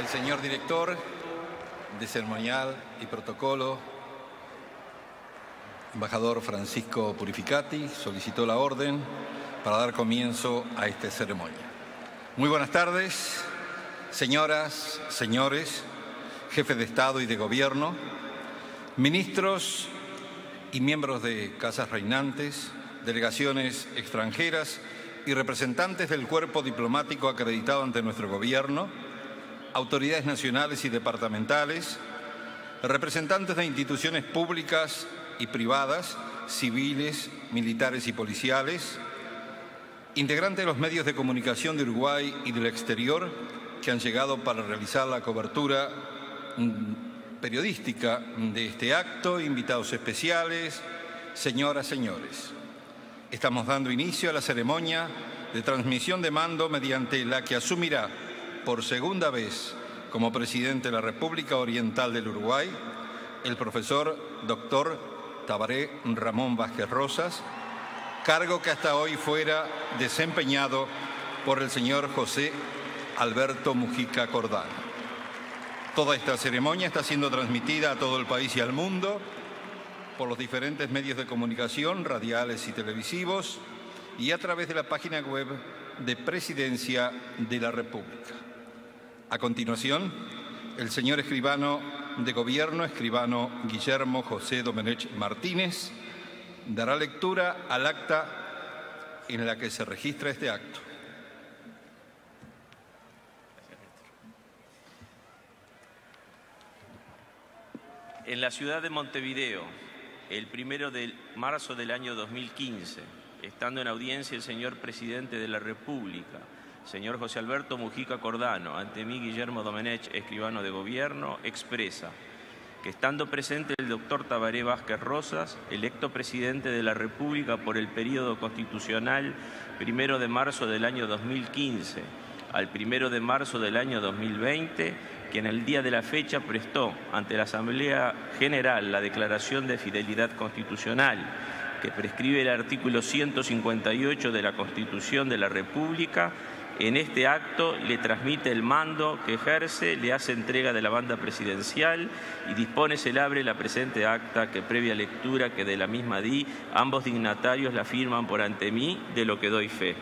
el señor director de ceremonial y protocolo, embajador Francisco Purificati, solicitó la orden para dar comienzo a esta ceremonia. Muy buenas tardes, señoras, señores, jefes de Estado y de Gobierno, ministros y miembros de casas reinantes, delegaciones extranjeras y representantes del cuerpo diplomático acreditado ante nuestro Gobierno, autoridades nacionales y departamentales, representantes de instituciones públicas y privadas, civiles, militares y policiales, integrantes de los medios de comunicación de Uruguay y del exterior que han llegado para realizar la cobertura periodística de este acto, invitados especiales, señoras, señores. Estamos dando inicio a la ceremonia de transmisión de mando mediante la que asumirá por segunda vez como presidente de la República Oriental del Uruguay el profesor doctor Tabaré Ramón Vázquez Rosas, cargo que hasta hoy fuera desempeñado por el señor José Alberto Mujica Cordano. Toda esta ceremonia está siendo transmitida a todo el país y al mundo por los diferentes medios de comunicación, radiales y televisivos, y a través de la página web de Presidencia de la República. A continuación, el señor escribano de Gobierno, escribano Guillermo José Domenech Martínez, dará lectura al acta en la que se registra este acto. En la ciudad de Montevideo, el 1 de marzo del año 2015, estando en audiencia el señor Presidente de la República, señor José Alberto Mujica Cordano, ante mí Guillermo Domenech, escribano de Gobierno, expresa que estando presente el doctor Tabaré Vázquez Rosas, electo Presidente de la República por el período constitucional 1 de marzo del año 2015 al 1 de marzo del año 2020, quien el día de la fecha prestó ante la Asamblea General la declaración de fidelidad constitucional que prescribe el artículo 158 de la Constitución de la República, en este acto le transmite el mando que ejerce, le hace entrega de la banda presidencial y dispone celebre la presente acta que previa lectura que de la misma di, ambos dignatarios la firman por ante mí, de lo que doy fe.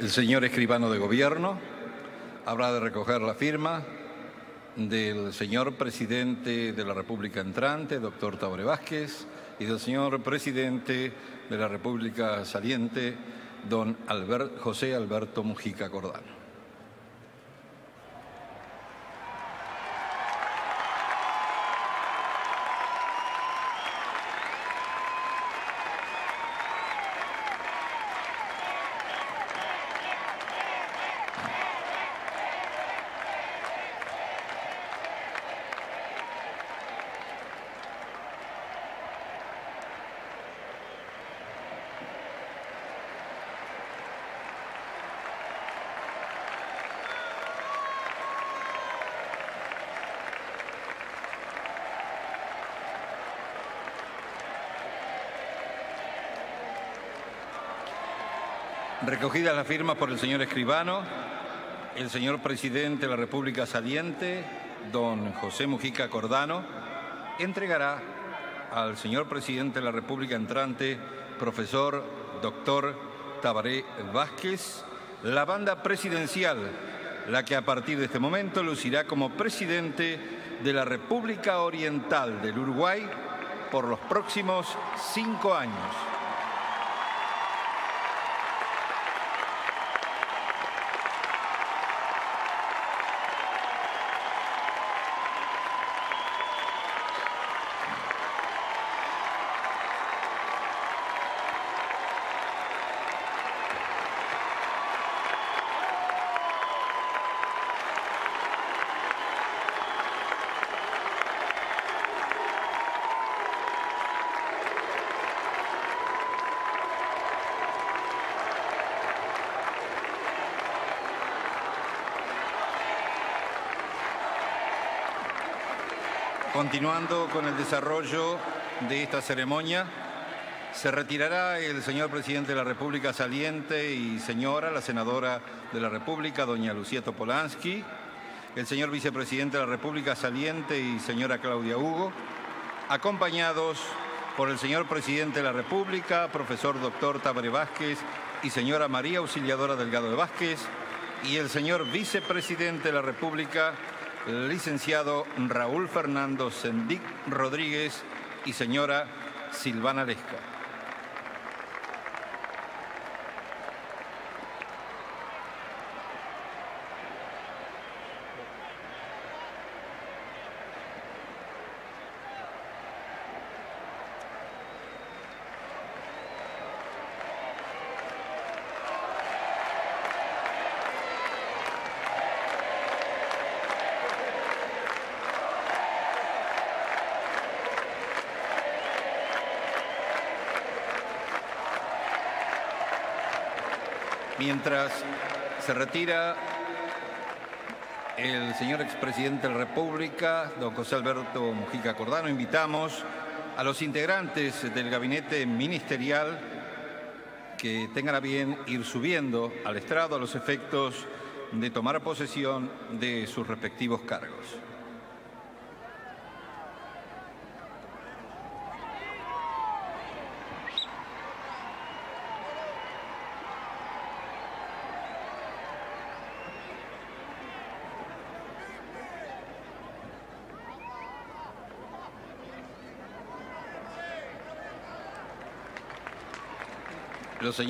El señor escribano de Gobierno habrá de recoger la firma del señor Presidente de la República entrante, doctor Tabaré Vázquez, y del señor Presidente de la República saliente, don José Alberto Mujica Cordano. Recogidas las firmas por el señor escribano, el señor Presidente de la República saliente, don José Mujica Cordano, entregará al señor Presidente de la República entrante, profesor doctor Tabaré Vázquez, la banda presidencial, la que a partir de este momento lucirá como Presidente de la República Oriental del Uruguay por los próximos 5 años. Continuando con el desarrollo de esta ceremonia, Se retirará el señor presidente de la República saliente y señora, la senadora de la República, doña Lucía Topolansky, el señor vicepresidente de la República saliente y señora Claudia Hugo, acompañados por el señor presidente de la República, profesor doctor Tabaré Vázquez y señora María Auxiliadora Delgado de Vázquez, y el señor vicepresidente de la República, licenciado Raúl Fernando Sendic Rodríguez y señora Silvana Lesca. Mientras se retira el señor expresidente de la República, don José Alberto Mujica Cordano, invitamos a los integrantes del gabinete ministerial que tengan a bien ir subiendo al estrado a los efectos de tomar posesión de sus respectivos cargos. Los señores